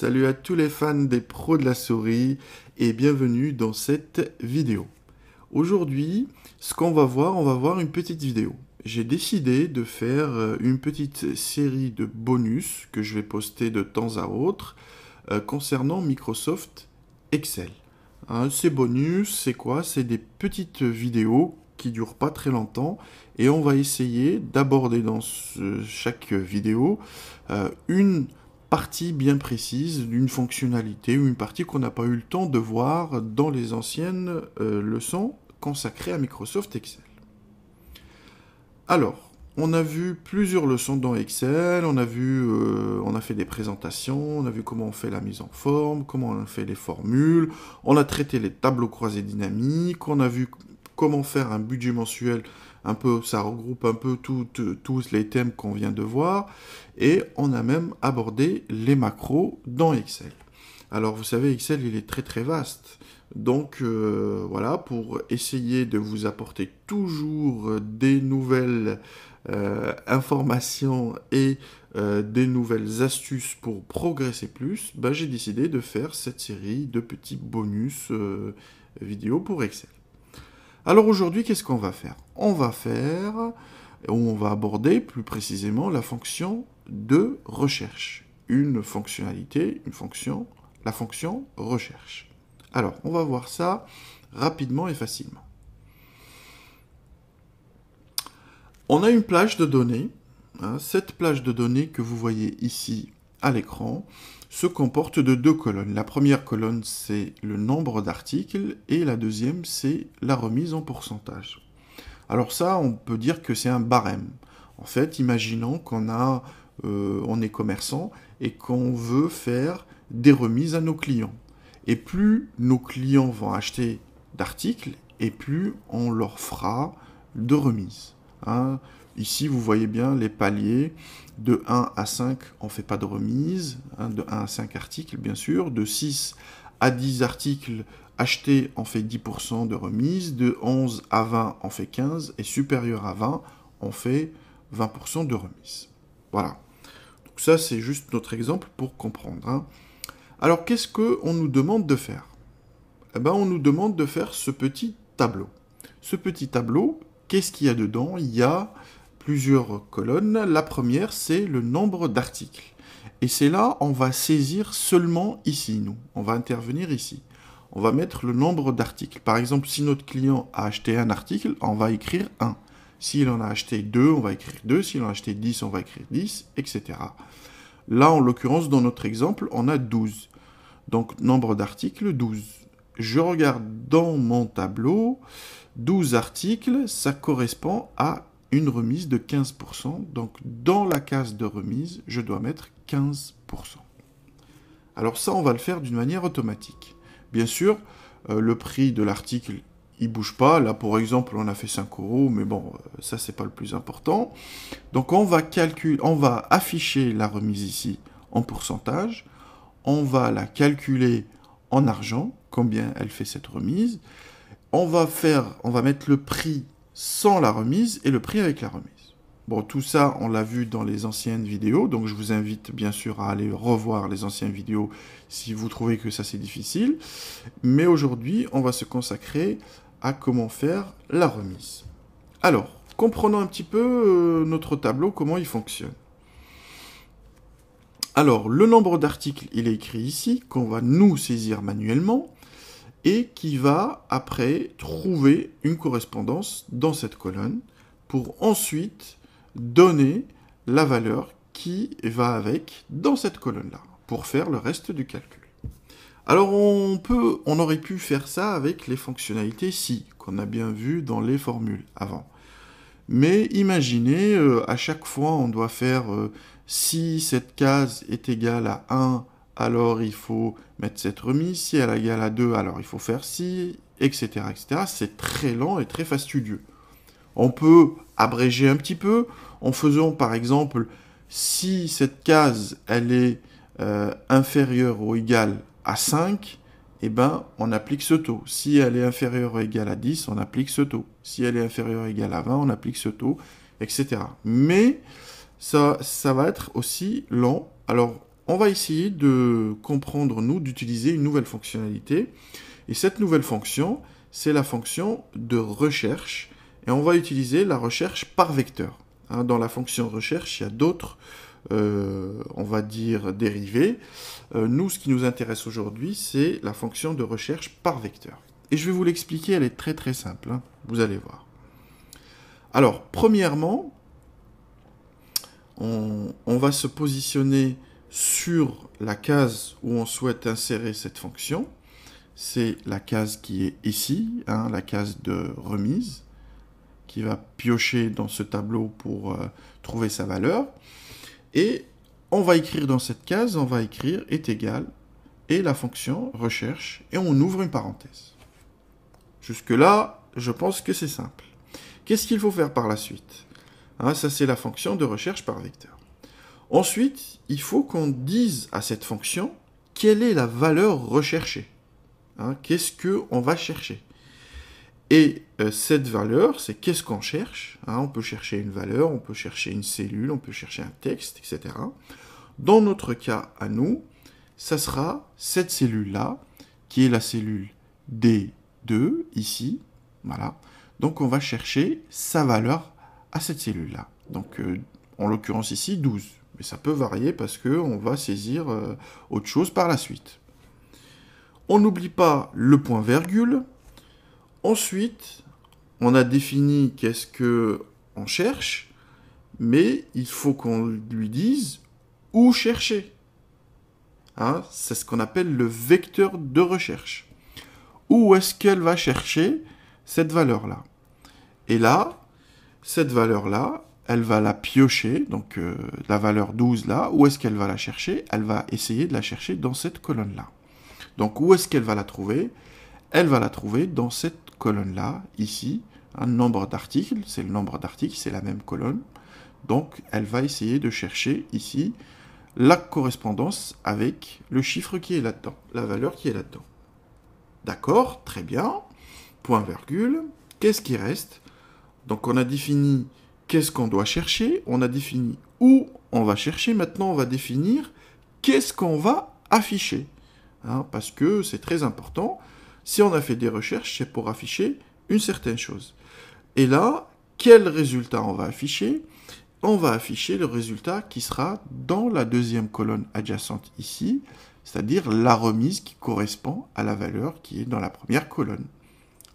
Salut à tous les fans des pros de la souris et bienvenue dans cette vidéo. Aujourd'hui, ce qu'on va voir, on va voir une petite vidéo. J'ai décidé de faire une petite série de bonus que je vais poster de temps à autre concernant Microsoft Excel. Ces bonus, c'est quoi? C'est des petites vidéos qui durent pas très longtemps et on va essayer d'aborder dans chaque vidéo une partie bien précise d'une fonctionnalité ou une partie qu'on n'a pas eu le temps de voir dans les anciennes leçons consacrées à Microsoft Excel. Alors, on a vu plusieurs leçons dans Excel, on a fait des présentations, on a vu comment on fait la mise en forme, comment on fait les formules, on a traité les tableaux croisés dynamiques, on a vu comment faire un budget mensuel, un peu, ça regroupe un peu tous les thèmes qu'on vient de voir. Et on a même abordé les macros dans Excel. Alors vous savez, Excel, il est très très vaste. Donc voilà, pour essayer de vous apporter toujours des nouvelles informations et des nouvelles astuces pour progresser plus, ben, j'ai décidé de faire cette série de petits bonus vidéo pour Excel. Alors aujourd'hui, qu'est-ce qu'on va faire? On va faire, on va aborder plus précisément la fonction de recherche. Une fonctionnalité, une fonction, la fonction recherche. Alors, on va voir ça rapidement et facilement. On a une plage de données. Cette plage de données que vous voyez ici à l'écran se comporte de deux colonnes. La première colonne, c'est le nombre d'articles et la deuxième, c'est la remise en pourcentage. Alors ça, on peut dire que c'est un barème. En fait, imaginons qu'on a, on est commerçant et qu'on veut faire des remises à nos clients. Et plus nos clients vont acheter d'articles et plus on leur fera de remises. Hein. Ici, vous voyez bien les paliers. De 1 à 5, on ne fait pas de remise. Hein, de 1 à 5 articles, bien sûr. De 6 à 10 articles achetés, on fait 10% de remise. De 11 à 20, on fait 15. Et supérieur à 20, on fait 20% de remise. Voilà. Donc ça, c'est juste notre exemple pour comprendre. Hein. Alors, qu'est-ce qu'on nous demande de faire? Eh ben, on nous demande de faire ce petit tableau. Ce petit tableau, qu'est-ce qu'il y a dedans? Il y a plusieurs colonnes. La première, c'est le nombre d'articles. Et c'est là, on va saisir seulement ici, nous. On va intervenir ici. On va mettre le nombre d'articles. Par exemple, si notre client a acheté un article, on va écrire 1. S'il en a acheté 2, on va écrire 2. S'il en a acheté 10, on va écrire 10, etc. Là, en l'occurrence, dans notre exemple, on a 12. Donc, nombre d'articles, 12. Je regarde dans mon tableau, 12 articles, ça correspond à une remise de 15%. Donc, dans la case de remise, je dois mettre 15%. Alors ça, on va le faire d'une manière automatique. Bien sûr, le prix de l'article, il ne bouge pas. Là, pour exemple, on a fait 5 €, mais bon, ça, c'est pas le plus important. Donc, on va calculer, on va afficher la remise ici en pourcentage. On va la calculer en argent, combien elle fait cette remise. On va mettre le prix sans la remise et le prix avec la remise. Bon, tout ça, on l'a vu dans les anciennes vidéos, donc je vous invite bien sûr à aller revoir les anciennes vidéos si vous trouvez que ça c'est difficile. Mais aujourd'hui, on va se consacrer à comment faire la remise. Alors, comprenons un petit peu notre tableau, comment il fonctionne. Alors, le nombre d'articles, il est écrit ici, qu'on va nous saisir manuellement, et qui va après trouver une correspondance dans cette colonne pour ensuite donner la valeur qui va avec dans cette colonne-là pour faire le reste du calcul. Alors on aurait pu faire ça avec les fonctionnalités si, qu'on a bien vu dans les formules avant. Mais imaginez, à chaque fois on doit faire si cette case est égale à 1, alors il faut mettre cette remise, si elle est égale à 2, alors il faut faire ci, etc. C'est très lent et très fastidieux. On peut abréger un petit peu en faisant par exemple, si cette case elle est inférieure ou égale à 5, eh ben, on applique ce taux. Si elle est inférieure ou égale à 10, on applique ce taux. Si elle est inférieure ou égale à 20, on applique ce taux, etc. Mais ça va être aussi lent. Alors, on va essayer de comprendre, nous, d'utiliser une nouvelle fonctionnalité. Et cette nouvelle fonction, c'est la fonction de recherche. Et on va utiliser la recherche par vecteur. Dans la fonction recherche, il y a d'autres, on va dire, dérivés. Nous, ce qui nous intéresse aujourd'hui, c'est la fonction de recherche par vecteur. Et je vais vous l'expliquer, elle est très très simple, hein, vous allez voir. Alors, premièrement, on va se positionner sur la case où on souhaite insérer cette fonction. C'est la case qui est ici, hein, la case de remise, qui va piocher dans ce tableau pour trouver sa valeur. Et on va écrire dans cette case, on va écrire est égal et la fonction recherche, et on ouvre une parenthèse. Jusque-là, je pense que c'est simple. Qu'est-ce qu'il faut faire par la suite? Hein, ça, c'est la fonction de recherche par vecteur. Ensuite, il faut qu'on dise à cette fonction quelle est la valeur recherchée. Hein, qu'est-ce qu'on va chercher? Et cette valeur, c'est qu'est-ce qu'on cherche, hein, on peut chercher une valeur, on peut chercher une cellule, on peut chercher un texte, etc. Dans notre cas, à nous, ça sera cette cellule-là, qui est la cellule D2, ici. Voilà. Donc, on va chercher sa valeur à cette cellule-là. Donc, en l'occurrence ici, 12. Mais ça peut varier parce qu'on va saisir autre chose par la suite. On n'oublie pas le point-virgule. Ensuite, on a défini qu'est-ce qu'on cherche, mais il faut qu'on lui dise où chercher. Hein, c'est ce qu'on appelle le vecteur de recherche. Où est-ce qu'elle va chercher cette valeur-là? Et là, cette valeur-là, elle va la piocher, donc la valeur 12 là, où est-ce qu'elle va la chercher? Elle va essayer de la chercher dans cette colonne-là. Donc où est-ce qu'elle va la trouver? Elle va la trouver dans cette colonne-là, ici, un nombre d'articles, c'est le nombre d'articles, c'est la même colonne. Donc, elle va essayer de chercher ici la correspondance avec le chiffre qui est là-dedans, la valeur qui est là-dedans. D'accord, très bien. Point virgule, qu'est-ce qui reste? Donc, on a défini qu'est-ce qu'on doit chercher, on a défini où on va chercher. Maintenant, on va définir qu'est-ce qu'on va afficher, hein, parce que c'est très important. Si on a fait des recherches, c'est pour afficher une certaine chose. Et là, quel résultat on va afficher? On va afficher le résultat qui sera dans la deuxième colonne adjacente ici, c'est-à-dire la remise qui correspond à la valeur qui est dans la première colonne.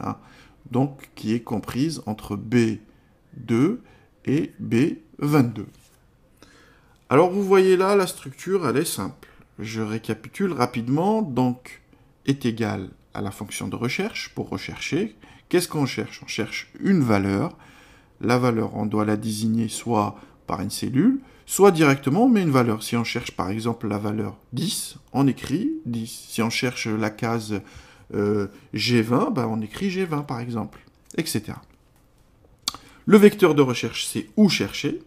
Hein? Donc, qui est comprise entre B2 et B22. Alors, vous voyez là, la structure, elle est simple. Je récapitule rapidement. Donc, est égal à la fonction de recherche, pour rechercher. Qu'est-ce qu'on cherche? On cherche une valeur. La valeur, on doit la désigner soit par une cellule, soit directement, mais une valeur. Si on cherche par exemple la valeur 10, on écrit 10. Si on cherche la case G20, ben on écrit G20 par exemple, etc. Le vecteur de recherche, c'est où chercher.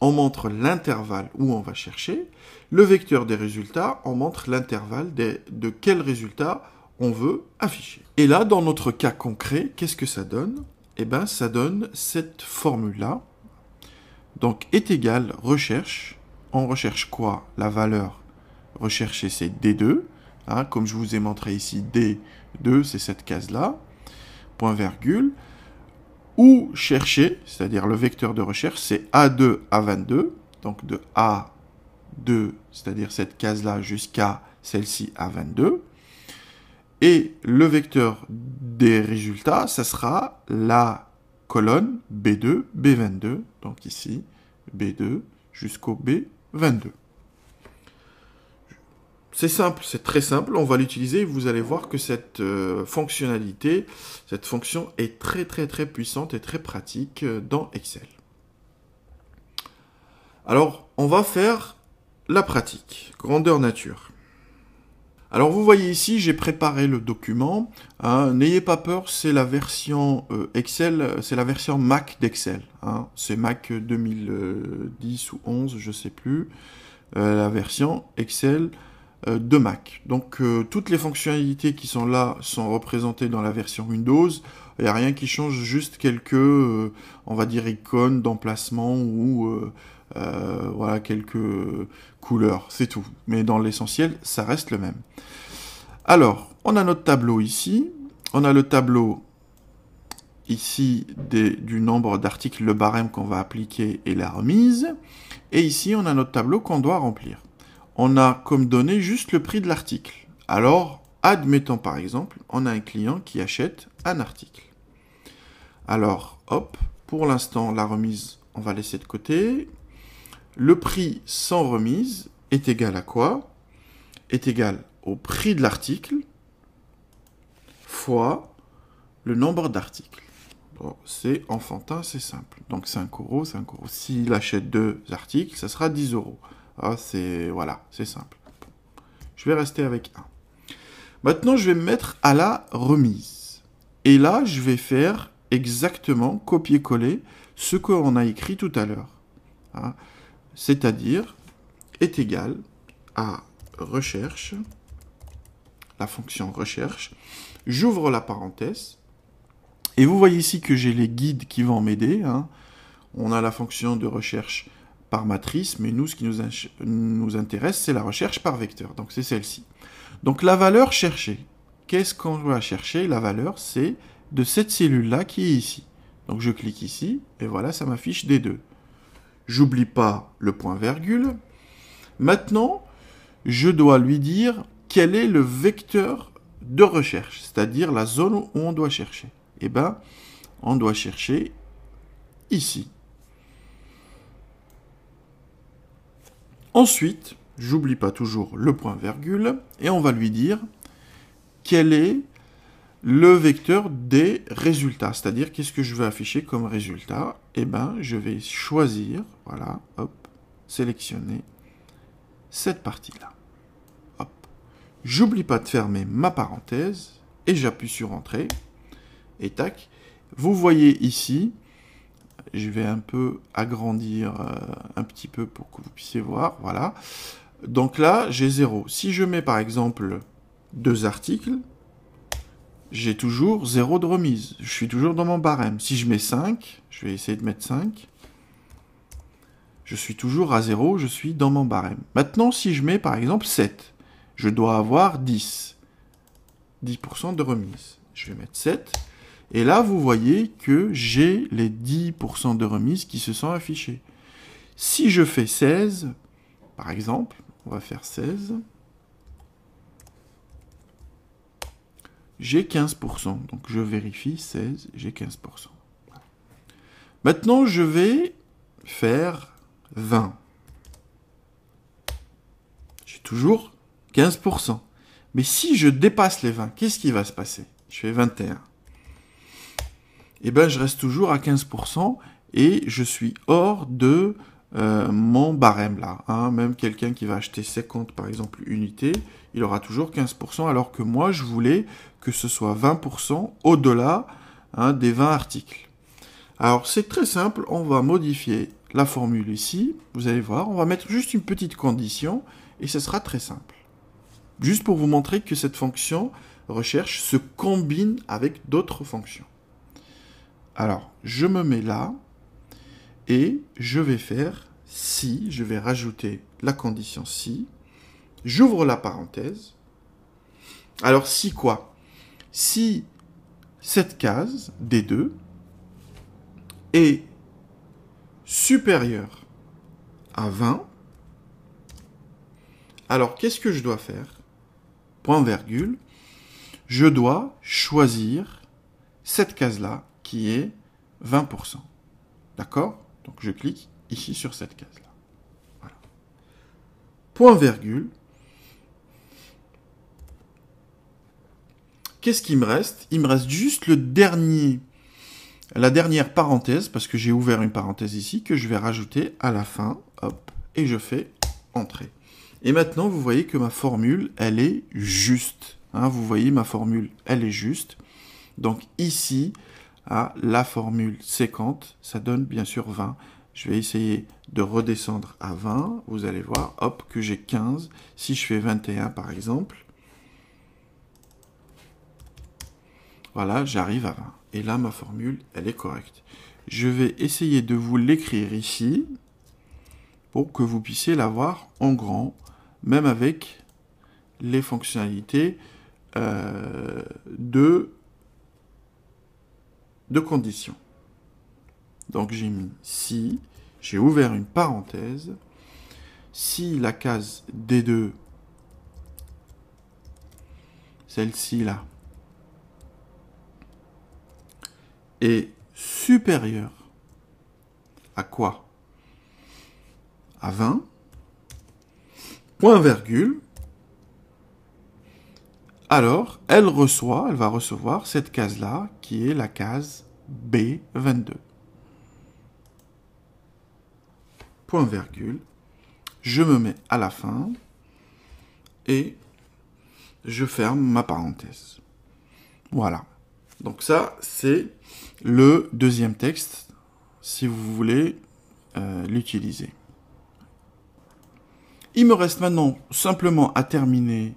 On montre l'intervalle où on va chercher. Le vecteur des résultats, on montre l'intervalle de quel résultat on veut afficher. Et là, dans notre cas concret, qu'est-ce que ça donne? Eh bien, ça donne cette formule-là. Donc, est égal recherche. On recherche quoi? La valeur recherchée, c'est D2. Hein, comme je vous ai montré ici, D2, c'est cette case-là. Point virgule. Ou chercher, c'est-à-dire le vecteur de recherche, c'est A2, A22. Donc, de A2, c'est-à-dire cette case-là, jusqu'à celle-ci, A22. Et le vecteur des résultats, ça sera la colonne B2, B22. Donc ici, B2 jusqu'au B22. C'est simple, c'est très simple. On va l'utiliser. Vous allez voir que cette fonctionnalité, cette fonction est très très très puissante et très pratique dans Excel. Alors, on va faire la pratique. Grandeur nature. Alors vous voyez ici, j'ai préparé le document. N'ayez pas peur, c'est la version Excel, c'est la version Mac d'Excel. Hein. C'est Mac 2010 ou 11, je ne sais plus. La version Excel de Mac. Donc toutes les fonctionnalités qui sont là sont représentées dans la version Windows. Il n'y a rien qui change, juste quelques, on va dire, icônes d'emplacement ou voilà, quelques couleurs, c'est tout. Mais dans l'essentiel, ça reste le même. Alors, on a notre tableau ici. On a le tableau ici du nombre d'articles, le barème qu'on va appliquer et la remise. Et ici, on a notre tableau qu'on doit remplir. On a comme donné juste le prix de l'article. Alors, admettons par exemple, on a un client qui achète un article. Alors, hop, pour l'instant, la remise, on va laisser de côté. Le prix sans remise est égal à quoi? Est égal au prix de l'article fois le nombre d'articles. Bon, c'est enfantin, c'est simple. Donc 5 €, 5 €. S'il achète 2 articles, ça sera 10 €. Ah, c'est voilà, c'est simple. Je vais rester avec 1. Maintenant, je vais me mettre à la remise. Et là, je vais faire exactement copier-coller ce qu'on a écrit tout à l'heure. Hein, c'est-à-dire est égal à recherche, la fonction recherche. J'ouvre la parenthèse. Et vous voyez ici que j'ai les guides qui vont m'aider. Hein. On a la fonction de recherche par matrice, mais nous, ce qui nous intéresse, c'est la recherche par vecteur. Donc, c'est celle-ci. Donc, la valeur cherchée. Qu'est-ce qu'on doit chercher? La valeur, c'est de cette cellule-là qui est ici. Donc, je clique ici, et voilà, ça m'affiche des deux. J'oublie pas le point-virgule. Maintenant, je dois lui dire quel est le vecteur de recherche, c'est-à-dire la zone où on doit chercher. Eh bien, on doit chercher ici. Ensuite, j'oublie pas toujours le point-virgule, et on va lui dire quel est le vecteur des résultats, c'est-à-dire qu'est-ce que je veux afficher comme résultat. Eh bien, je vais choisir, voilà, hop, sélectionner cette partie-là. Hop. J'oublie pas de fermer ma parenthèse, et j'appuie sur Entrée, et tac. Vous voyez ici, je vais un peu agrandir un petit peu pour que vous puissiez voir. Voilà. Donc là, j'ai 0. Si je mets par exemple 2 articles, j'ai toujours 0 de remise. Je suis toujours dans mon barème. Si je mets 5, je vais essayer de mettre 5. Je suis toujours à 0, je suis dans mon barème. Maintenant, si je mets par exemple 7, je dois avoir 10. 10% de remise. Je vais mettre 7. Et là, vous voyez que j'ai les 10% de remise qui se sont affichés. Si je fais 16, par exemple, on va faire 16, j'ai 15%. Donc, je vérifie, 16, j'ai 15%. Maintenant, je vais faire 20. J'ai toujours 15%. Mais si je dépasse les 20, qu'est-ce qui va se passer? Je fais 21. Eh bien, je reste toujours à 15% et je suis hors de mon barème là. Hein. Même quelqu'un qui va acheter 50, par exemple, unités, il aura toujours 15%, alors que moi, je voulais que ce soit 20% au-delà, hein, des 20 articles. Alors, c'est très simple. On va modifier la formule ici. Vous allez voir, on va mettre juste une petite condition et ce sera très simple. Juste pour vous montrer que cette fonction recherche se combine avec d'autres fonctions. Alors, je me mets là, et je vais faire si, je vais rajouter la condition si, j'ouvre la parenthèse. Alors, si quoi? Si cette case, D2, est supérieure à 20, alors qu'est-ce que je dois faire? Point virgule, je dois choisir cette case-là, qui est 20%. D'accord? Donc, je clique ici sur cette case-là. Voilà. Point virgule. Qu'est-ce qu'il me reste? Il me reste juste le dernier, la dernière parenthèse, parce que j'ai ouvert une parenthèse ici, que je vais rajouter à la fin. Hop. Et je fais Entrée. Et maintenant, vous voyez que ma formule, elle est juste. Hein, vous voyez, ma formule, elle est juste. Donc, ici, à la formule 50, ça donne bien sûr 20. Je vais essayer de redescendre à 20. Vous allez voir, hop, que j'ai 15. Si je fais 21 par exemple, voilà, j'arrive à 20. Et là, ma formule, elle est correcte. Je vais essayer de vous l'écrire ici. pour que vous puissiez l'avoir en grand, même avec les fonctionnalités de conditions. Donc j'ai mis si, j'ai ouvert une parenthèse, si la case D2, celle-ci là, est supérieure à quoi? À 20, point virgule, alors elle reçoit, elle va recevoir cette case-là qui est la case B22. Point virgule, je me mets à la fin et je ferme ma parenthèse. Voilà. Donc ça, c'est le deuxième texte, si vous voulez l'utiliser. Il me reste maintenant simplement à terminer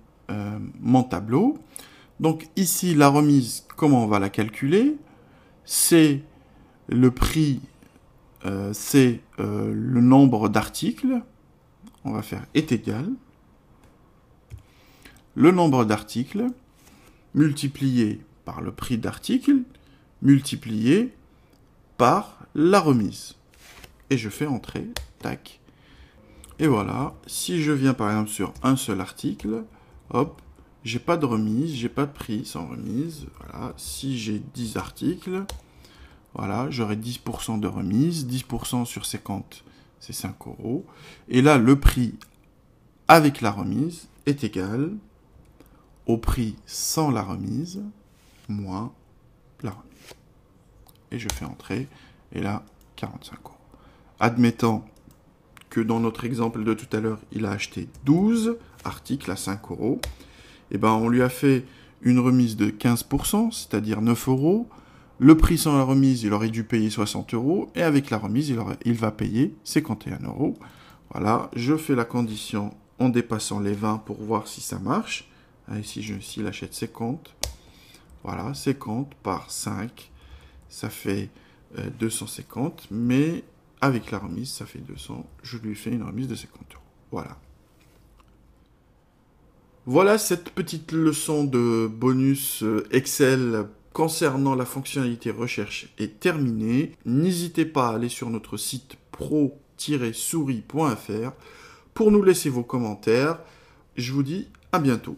mon tableau. Donc ici, la remise, comment on va la calculer? C'est le prix, c'est le nombre d'articles. On va faire est égal. Le nombre d'articles multiplié par le prix d'article multiplié par la remise. Et je fais entrer, tac. Et voilà, si je viens par exemple sur un seul article, hop, j'ai pas de remise, j'ai pas de prix sans remise. Voilà, si j'ai 10 articles, voilà, j'aurai 10% de remise, 10% sur 50, c'est 5 €. Et là, le prix avec la remise est égal au prix sans la remise, moins la remise. Et je fais entrer, et là, 45 €. Admettant que dans notre exemple de tout à l'heure, il a acheté 12 articles à 5 €, et ben on lui a fait une remise de 15%, c'est-à-dire 9 €. Le prix sans la remise, il aurait dû payer 60 €, et avec la remise, il va payer 51 €. Voilà, je fais la condition en dépassant les 20 pour voir si ça marche. Ici, s'il achète 50, voilà, 50 par 5, ça fait 250, mais avec la remise, ça fait 200. Je lui fais une remise de 50 €. Voilà. Voilà cette petite leçon de bonus Excel concernant la fonctionnalité recherche est terminée. N'hésitez pas à aller sur notre site pro-souris.fr pour nous laisser vos commentaires. Je vous dis à bientôt.